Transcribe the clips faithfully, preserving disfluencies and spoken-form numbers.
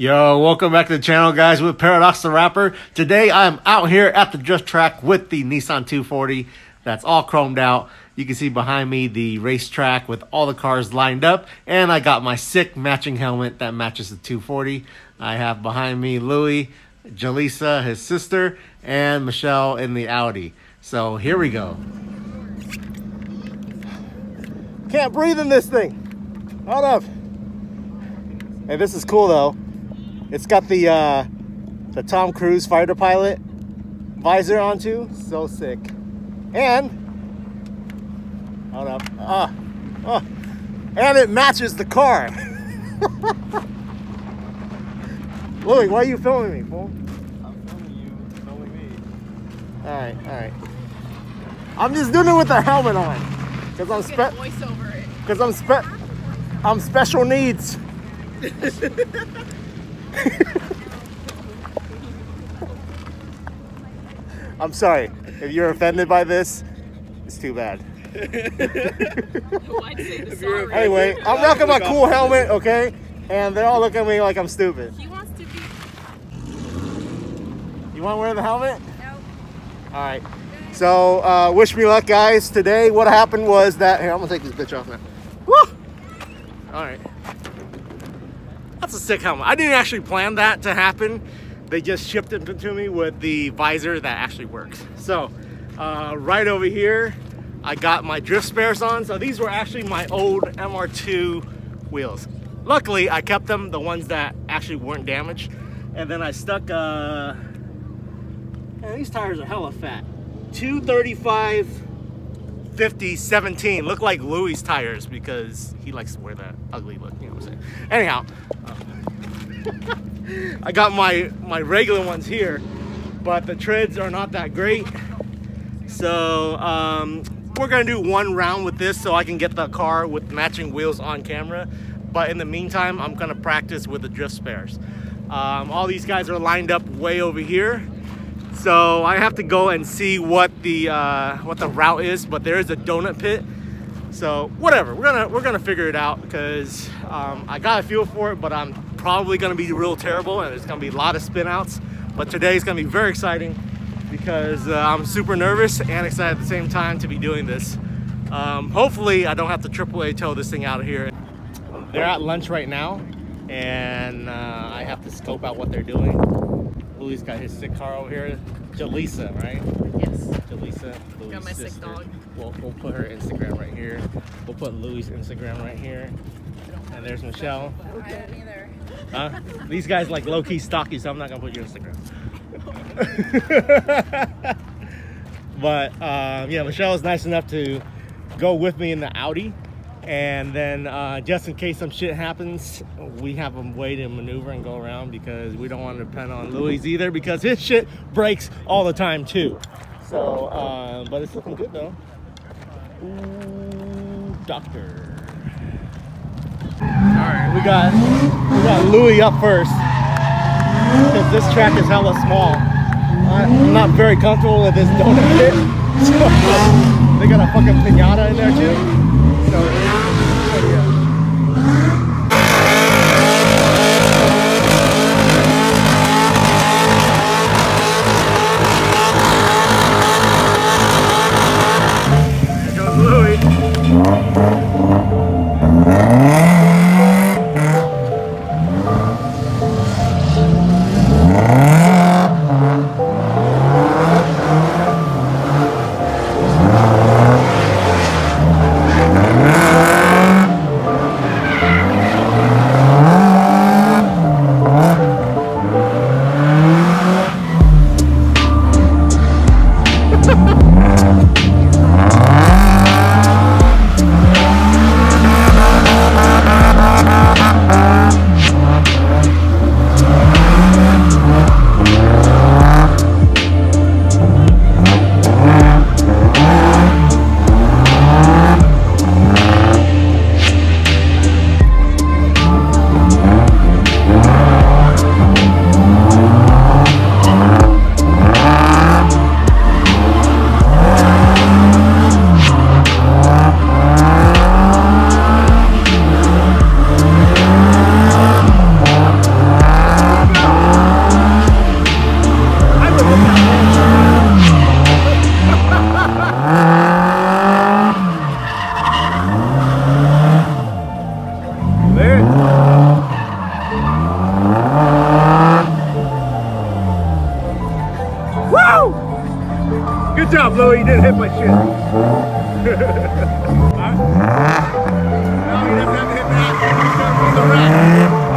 Yo, welcome back to the channel, guys, with Paradox The Wrapper. Today, I'm out here at the drift track with the Nissan two forty. That's all chromed out. You can see behind me the racetrack with all the cars lined up. And I got my sick matching helmet that matches the two forty. I have behind me Louis, Jalisa, his sister, and Michelle in the Audi. So here we go. Can't breathe in this thing. Hold up. Hey, this is cool, though. It's got the uh, the Tom Cruise fighter pilot visor on too. So sick. And hold up. Uh, uh, and it matches the car. Louis, why are you filming me, fool? I'm filming you, filming me. Alright, alright. I'm just doing it with the helmet on. Because I'm spe voice over it. Because I'm spe I'm special needs. I'm sorry if you're offended by this. It's too bad. Anyway, I'm rocking my cool helmet, okay? And they all look at me like I'm stupid. He wants to be. You want to wear the helmet? No. All right. So uh, wish me luck, guys. Today, what happened was that here. I'm gonna take this bitch off now. Woo! All right. That's a sick helmet. I didn't actually plan that to happen. They just shipped it to me with the visor that actually works. So uh, right over here, I got my drift spares on. So these were actually my old M R two wheels. Luckily, I kept them, the ones that actually weren't damaged. And then I stuck, uh, man, these tires are hella fat. two thirty-five fifty seventeen, look like Louis' tires because he likes to wear that ugly look, you know what I'm saying? Anyhow, um, I got my, my regular ones here, but the treads are not that great. So um, we're gonna do one round with this so I can get the car with matching wheels on camera. But in the meantime, I'm gonna practice with the drift spares. Um, all these guys are lined up way over here. So I have to go and see what the uh, what the route is, but there is a donut pit. So whatever, we're gonna we're gonna figure it out because um, I got a feel for it, but I'm probably gonna be real terrible and there's gonna be a lot of spin outs. But today's gonna be very exciting because uh, I'm super nervous and excited at the same time to be doing this. Um, hopefully I don't have to triple A tow this thing out of here. They're at lunch right now, and uh, I have to scope out what they're doing. Louis got his sick car over here. Jalisa, right? Yes. Jalisa, Louis' got my sister. Sick dog. We'll, we'll put her Instagram right here. We'll put Louis' Instagram right here. And there's Michelle. I don't either. Huh? These guys like low-key stocky, so I'm not going to put your Instagram. But, um, yeah, Michelle was nice enough to go with me in the Audi. And then uh, just in case some shit happens, we have a way to maneuver and go around because we don't want to depend on Louis either because his shit breaks all the time too. So, uh, but it's looking good though. Ooh, doctor. All right, we got, we got Louis up first because this track is hella small. I'm not very comfortable with this donut pit. They got a fucking piñata in there too. So, all right. although he did hit my shit. Huh? No, he doesn't have to hit that. He's on the rack.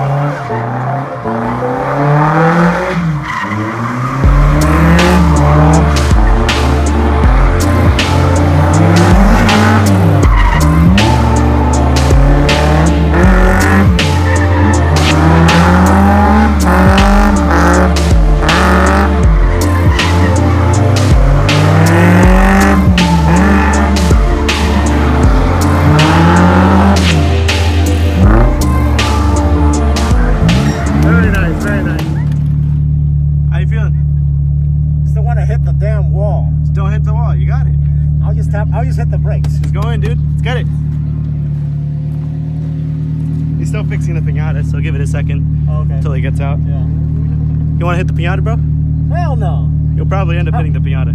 I'll just hit the brakes. Just go in, dude. Let's get it. He's still fixing the pinata, so give it a second. Oh, okay. Until he gets out. Yeah. You want to hit the pinata, bro? Hell no. You'll probably end up hitting the pinata.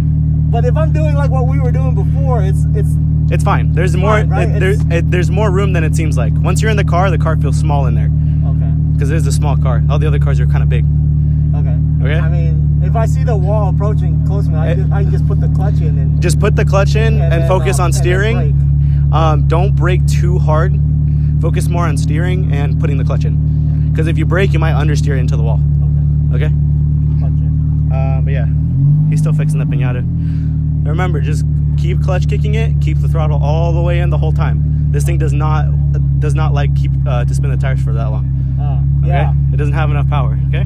But if I'm doing like what we were doing before, it's it's it's fine. There's it's more fine, right? it, there's it, there's more room than it seems like. Once you're in the car, the car feels small in there. Okay. Because it is a small car. All the other cars are kind of big. Okay. Okay. I mean, if I see the wall approaching close to me, I, I can just put the clutch in. And just put the clutch in and, and then, focus um, on steering. Brake. Um, don't brake too hard. Focus more on steering and putting the clutch in. Because if you brake, you might understeer into the wall. Okay. Okay? Clutch in. Uh, but yeah, he's still fixing the pinata. Remember, just keep clutch kicking it. Keep the throttle all the way in the whole time. This thing does not does not like keep uh, to spin the tires for that long. Uh, okay? Yeah. It doesn't have enough power. Okay?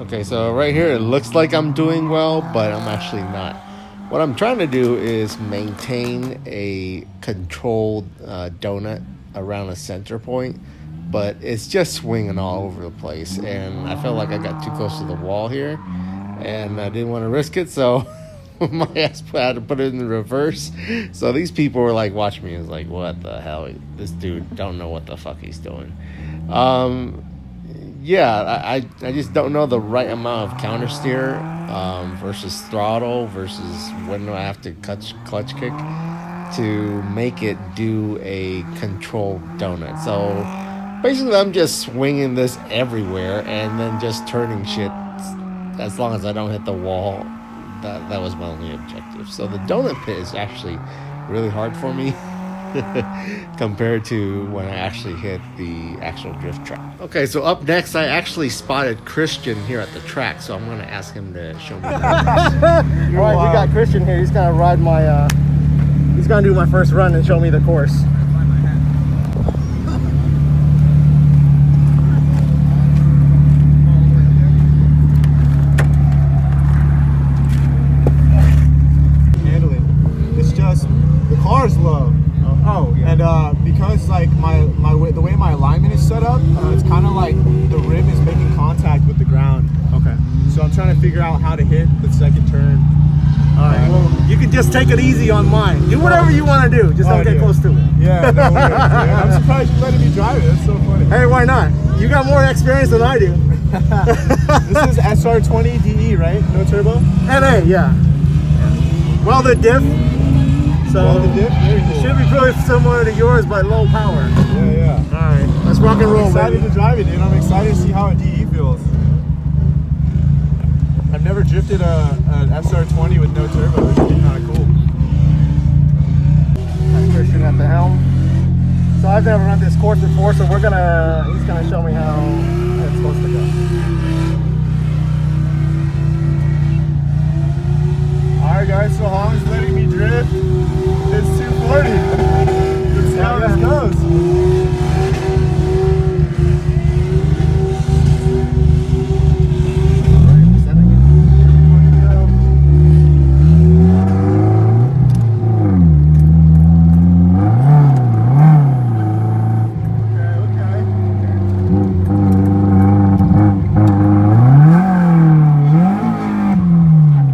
Okay, so right here it looks like I'm doing well, but I'm actually not. What I'm trying to do is maintain a controlled uh, donut around a center point, but it's just swinging all over the place, and I felt like I got too close to the wall here, and I didn't want to risk it, so my ass had to put it in reverse. So these people were like, watch me, and was like, what the hell? This dude don't know what the fuck he's doing. Um... Yeah, I, I just don't know the right amount of countersteer um, versus throttle versus when I have to clutch, clutch kick to make it do a controlled donut. So basically I'm just swinging this everywhere and then just turning shit as long as I don't hit the wall. That, that was my only objective. So the donut pit is actually really hard for me. Compared to when I actually hit the actual drift track. Okay, so up next, I actually spotted Christian here at the track, so I'm gonna ask him to show me. All right, we got Christian here. He's gonna ride my. Uh, he's gonna do my first run and show me the course. It's just the car's low. Oh, yeah. And uh, because like my my way, the way my alignment is set up, uh, it's kind of like the rim is making contact with the ground. Okay. So I'm trying to figure out how to hit the second turn. All right. Uh, well, you can just take it easy on mine. Do whatever you want to do. Just oh, don't get yeah. close to it. Yeah. No worries, yeah. I'm surprised you letting me drive it. That's so funny. Hey, why not? You got more experience than I do. This is S R twenty D E, right? No turbo. N A, yeah. yeah. Well, the diff. So well, the dip, cool. Should be really similar to yours, but low power. Yeah, yeah. All right, let's rock and roll. I'm excited baby. to drive it, dude. I'm excited to see how a D E feels. I've never drifted a an S R twenty with no turbo, which would be kind of cool. That's Christian at the helm. So I've never run this course before, so we're gonna. He's gonna show me how it's supposed to go. All right, guys. So Hong's letting me drift. It's two forty. That's how this goes. Okay,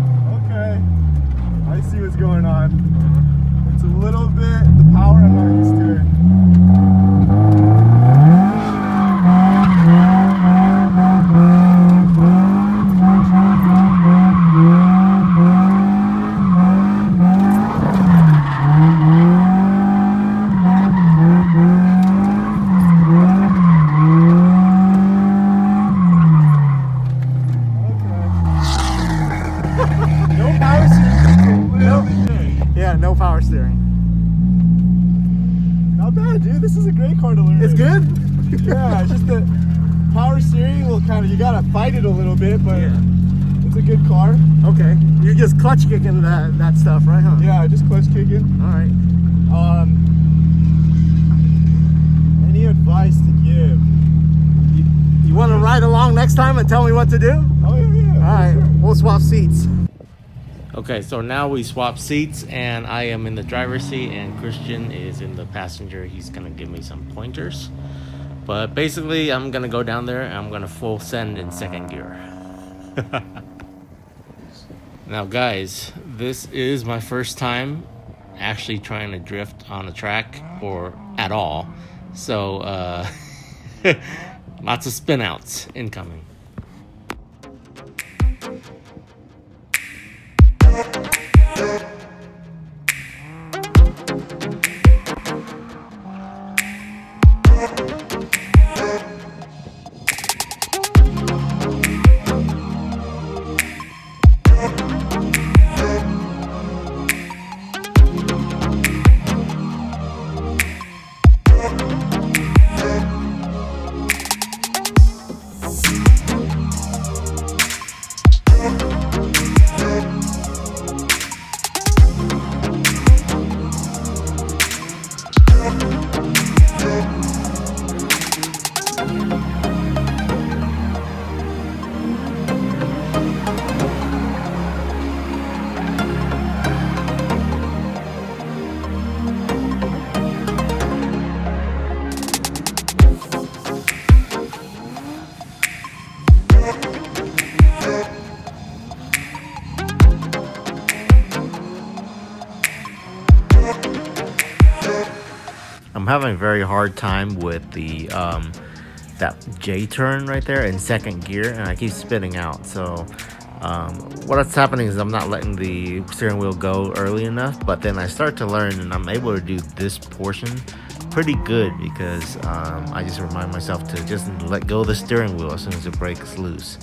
okay. Okay, I see what's going on. It's a little bit, the Not bad, dude. This is a great car to learn. It's good? Yeah, just the power steering will kind of, you gotta fight it a little bit, but yeah. It's a good car. Okay. You're just clutch kicking that, that stuff, right, huh? Yeah, just clutch kicking. Alright. Um, any advice to give? You, you want to ride along next time and tell me what to do? Oh, yeah, yeah. Alright, sure. We'll swap seats. Okay, so now we swap seats and I am in the driver's seat and Christian is in the passenger. He's gonna give me some pointers. But basically, I'm gonna go down there and I'm gonna full send in second gear. Now guys, this is my first time actually trying to drift on a track or at all. So, uh, lots of spin outs incoming. Having a very hard time with the um, that J turn right there in second gear, and I keep spinning out. So um, what's happening is I'm not letting the steering wheel go early enough, but then I start to learn and I'm able to do this portion pretty good because um, I just remind myself to just let go of the steering wheel as soon as it breaks loose.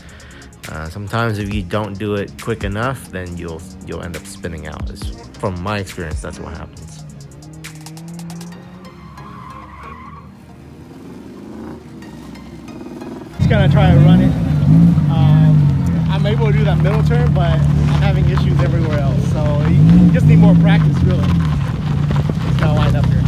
Uh, sometimes if you don't do it quick enough, then you'll you'll end up spinning out. It's, from my experience, that's what happens. Gonna try to run it. Um, I'm able to do that middle turn, but I'm having issues everywhere else. So you just need more practice, really. Just gotta line up here.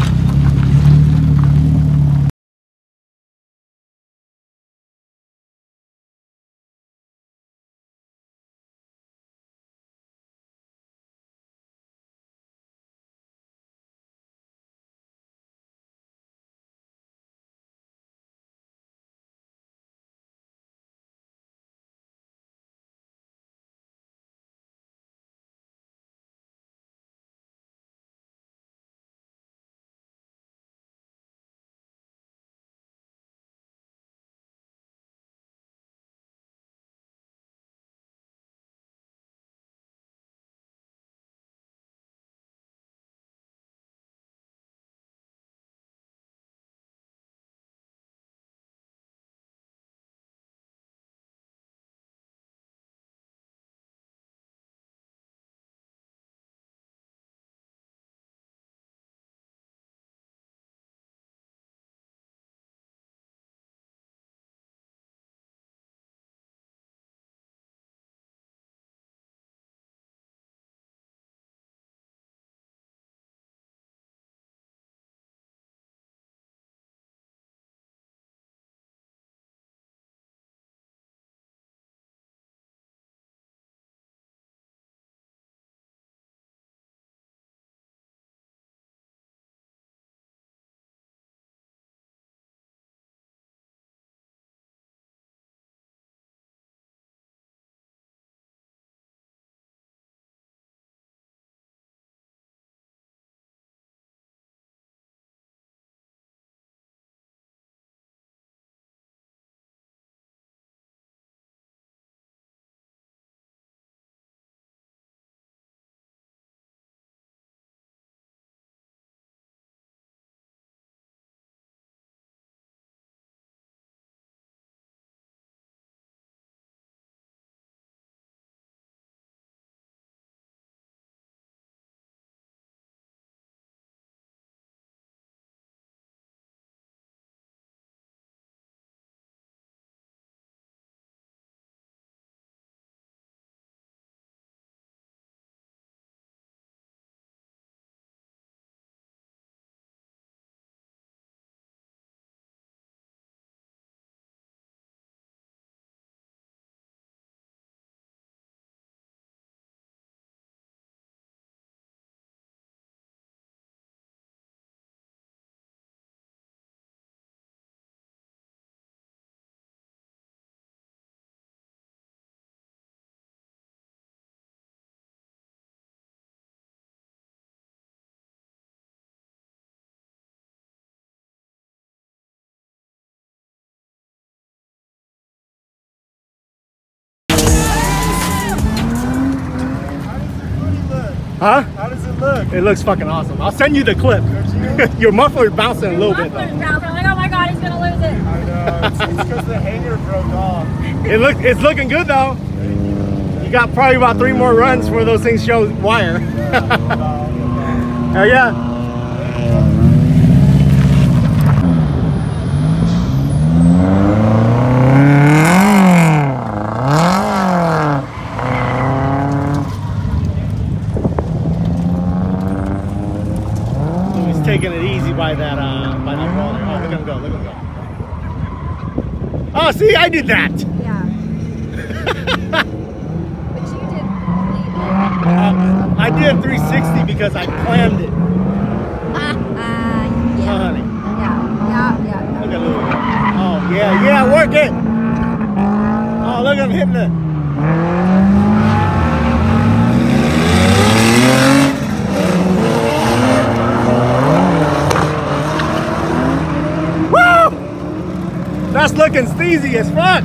Huh? How does it look? It looks fucking awesome. I'll send you the clip. You? Your muffler's bouncing Your a little bit though. Bouncing. Like, oh my god, he's gonna lose it. I know. It's because the hanger broke off. It look, it's looking good though. You got probably about three more runs before those things show wire. Hell yeah. Taking it easy by that uh by that wall there. Oh, look at him go, look at him go. Oh, see, I did that. Yeah. But you did completely. Uh, I did a three sixty because I planned it. Uh, uh, yeah. Oh, honey. Yeah, yeah, yeah. Look at Louie. Oh yeah, yeah, work it. Oh, look at him hitting the. That's looking steezy as fuck.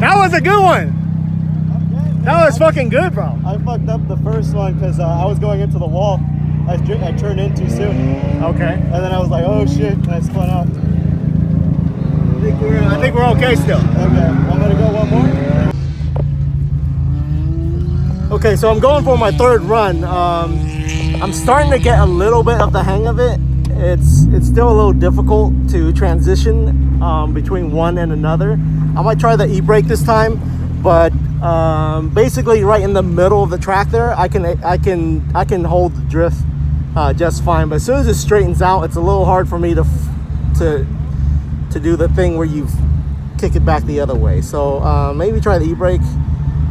That was a good one. That was fucking good, bro. I fucked up the first one because uh, I was going into the wall. I, I turned in too soon. Okay. And then I was like, oh shit, and I spun out. I think we're, I think we're okay still. Okay, I'm gonna go one more. Okay, so I'm going for my third run. Um, I'm starting to get a little bit of the hang of it. It's it's still a little difficult to transition um, between one and another. I might try the e-brake this time, but um, basically right in the middle of the track there, I can I can I can hold the drift uh, just fine. But as soon as it straightens out, it's a little hard for me to to to do the thing where you kick it back the other way. So uh, maybe try the e-brake,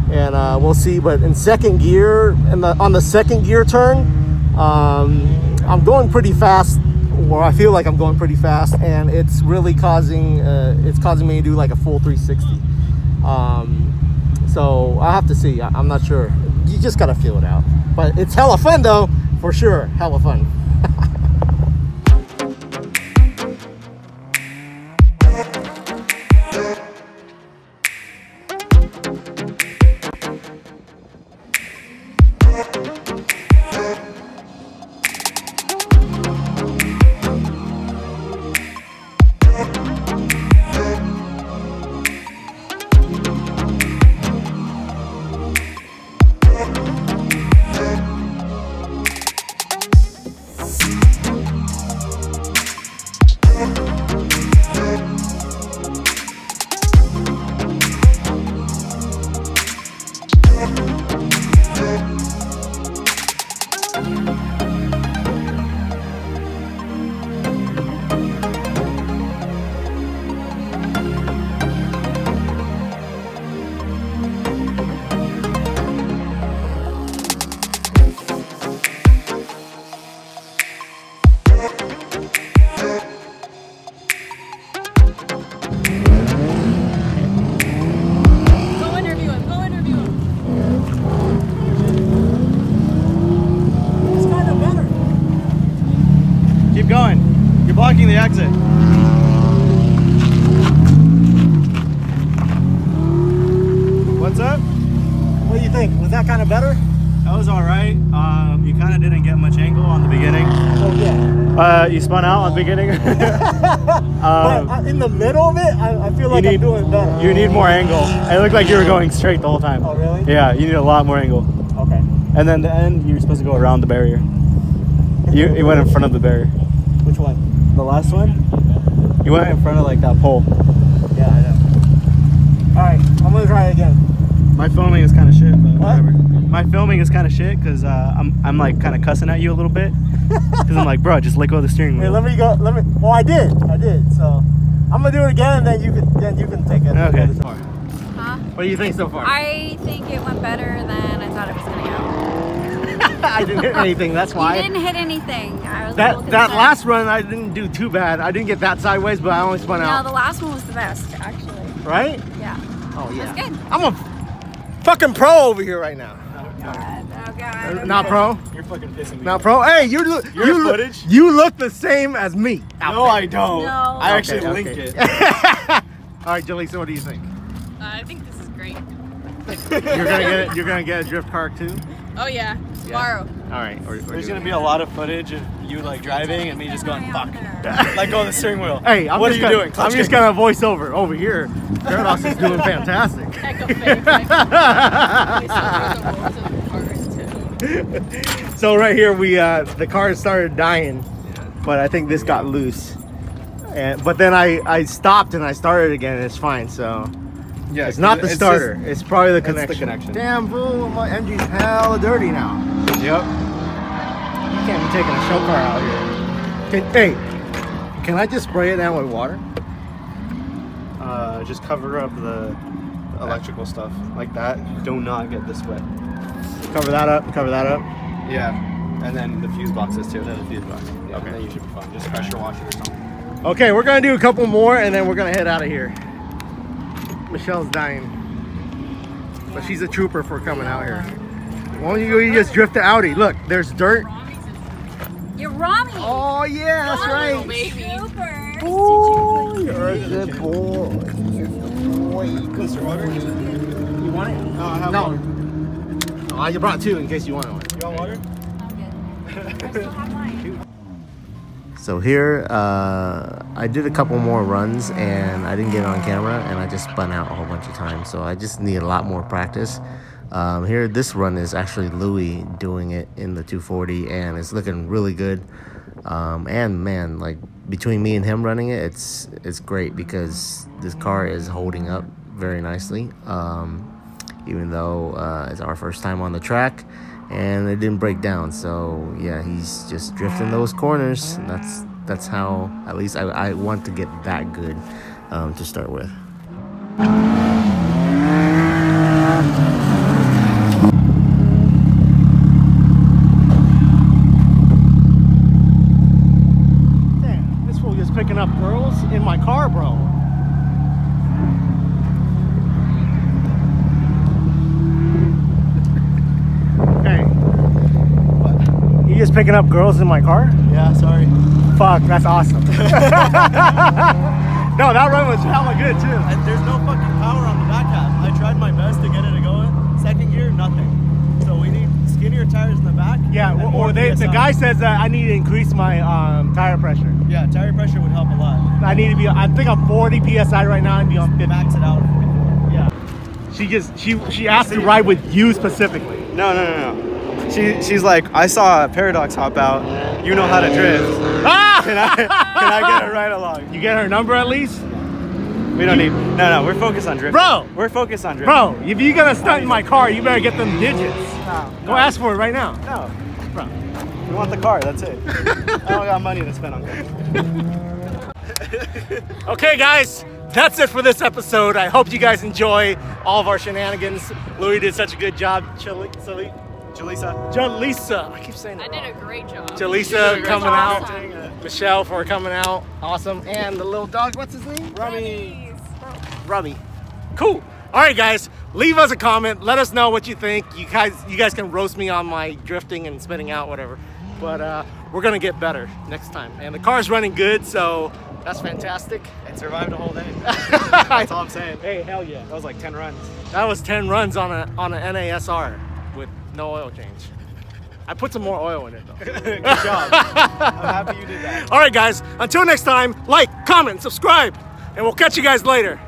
and uh, we'll see. But in second gear, in the on the second gear turn, um, I'm going pretty fast. Or I feel like I'm going pretty fast, and it's really causing uh, it's causing me to do like a full three sixty. Um, so I have to see. I I'm not sure. You just gotta feel it out. But it's hella fun though, for sure. Hella fun. The exit. What's up? What do you think? Was that kind of better? That was all right. Um, you kind of didn't get much angle on the beginning. Oh yeah. Uh, you spun out on the beginning. um, but in the middle of it, I, I feel like need, I'm doing better. You need more angle. It looked like you were going straight the whole time. Oh really? Yeah, you need a lot more angle. Okay. And then the end, you were supposed to go around the barrier. You it went in front of the barrier. Which one? The last one? You went in front of like that pole. Yeah, I know. Alright, I'm gonna try it again. My filming is kind of shit, but what? Whatever. My filming is kind of shit because uh, I'm, I'm like kind of cussing at you a little bit. Because I'm like, bro, just let go of the steering wheel. Hey, let me go. Let me. Well, I did. I did. So I'm gonna do it again and then you can, then you can take it. Okay. Huh? What do you think so far? I think it went better than I thought it was gonna go. I didn't hit anything, that's why. You didn't hit anything. I was that that last run, I didn't do too bad. I didn't get that sideways, but I only spun no, out. No, the last one was the best, actually. Right? Yeah. Oh, yeah. It was good. I'm a fucking pro over here right now. Oh, God. Oh, God. Uh, not pro? You're fucking pissing me. Not pro? Hey, you look, you, footage? you look the same as me. No, I don't. No. I actually okay, linked okay. it. All right, Jaleesa, what do you think? Uh, I think this is great. You're going to get a drift car, too? Oh, yeah. tomorrow. Yeah. All right. Or, or There's gonna it. be a lot of footage of you like driving and me just going fuck, like going the steering wheel. Hey, I'm what just are you gonna, doing? Clutch I'm kick. just gonna voice over over here. Paradox is doing fantastic. So right here we uh, the car started dying, but I think this got loose. And, but then I, I stopped and I started again and it's fine, so yeah, it's not the it's starter, just, it's probably the connection. It's the connection. Damn fool, my M G's hella dirty now. Yep. You can't be taking a show car out here. Can, hey, can I just spray it down with water? Uh, just cover up the electrical stuff like that. Do not get this wet. Cover that up, cover that up? Yeah, and then the fuse boxes too. Then the fuse box. Yeah, okay. Then you should be fine. Just pressure wash it or something. Okay, we're gonna do a couple more and then we're gonna head out of here. Michelle's dying, but she's a trooper for coming out here. Why don't you just drift the Audi? Look, there's dirt. You're Rami. Oh yeah, that's right. Baby. Ooh, you're a good boy. You want it? No, I have one. No. Oh, you brought two in case you wanted one. You want water? I'm good. I still have mine. So here, uh, I did a couple more runs and I didn't get it on camera and I just spun out a whole bunch of times. So I just need a lot more practice. Um, here, this run is actually Louis doing it in the two forty and it's looking really good. Um, and man, like between me and him running it, it's, it's great because this car is holding up very nicely. Um, even though uh, it's our first time on the track. And it didn't break down, so yeah, he's just drifting those corners. That's that's how, at least I, I want to get that good um, to start with. Damn, this fool is picking up girls in my car, bro. Just picking up girls in my car? Yeah, sorry. Fuck, that's awesome. No, that run was hella good too. I, there's no fucking power on the back half. I tried my best to get it to go in. Second gear, nothing. So we need skinnier tires in the back. Yeah, or, or they, the guy says that I need to increase my um, tire pressure. Yeah, tire pressure would help a lot. I need to be, I think I'm forty P S I right now and be on fifty. Max it out. Yeah. She just, she, she asked to ride with you specifically. No, no, no, no. She, she's like, I saw a Paradox hop out. You know how to drift. Ah! Can I, can I get her right along? You get her number at least? We don't you, need... No, no, we're focused on drifting. Bro! We're focused on drifting. Bro, if you're going to stunt in my car, you better get them digits. No, Go no. ask for it right now. No. Bro. We want the car, that's it. I don't got money to spend on cars. Okay, guys. That's it for this episode. I hope you guys enjoy all of our shenanigans. Louis did such a good job. Chili, silly. Jaleesa. Jaleesa. I keep saying that. I did a great job. Jaleesa coming out. Awesome. Michelle for coming out. Awesome. And the little dog, what's his name? Robbie. Robbie. Cool. All right, guys. Leave us a comment. Let us know what you think. You guys, you guys can roast me on my drifting and spinning out, whatever. But uh, we're going to get better next time. And the car's running good, so that's fantastic. It survived a whole day. That's all I'm saying. Hey, hell yeah. That was like ten runs. That was ten runs on a on an N A S R. No oil change. I put some more oil in it though. Good job. I'm happy you did that. All right, guys. Until next time, like, comment, subscribe, and we'll catch you guys later.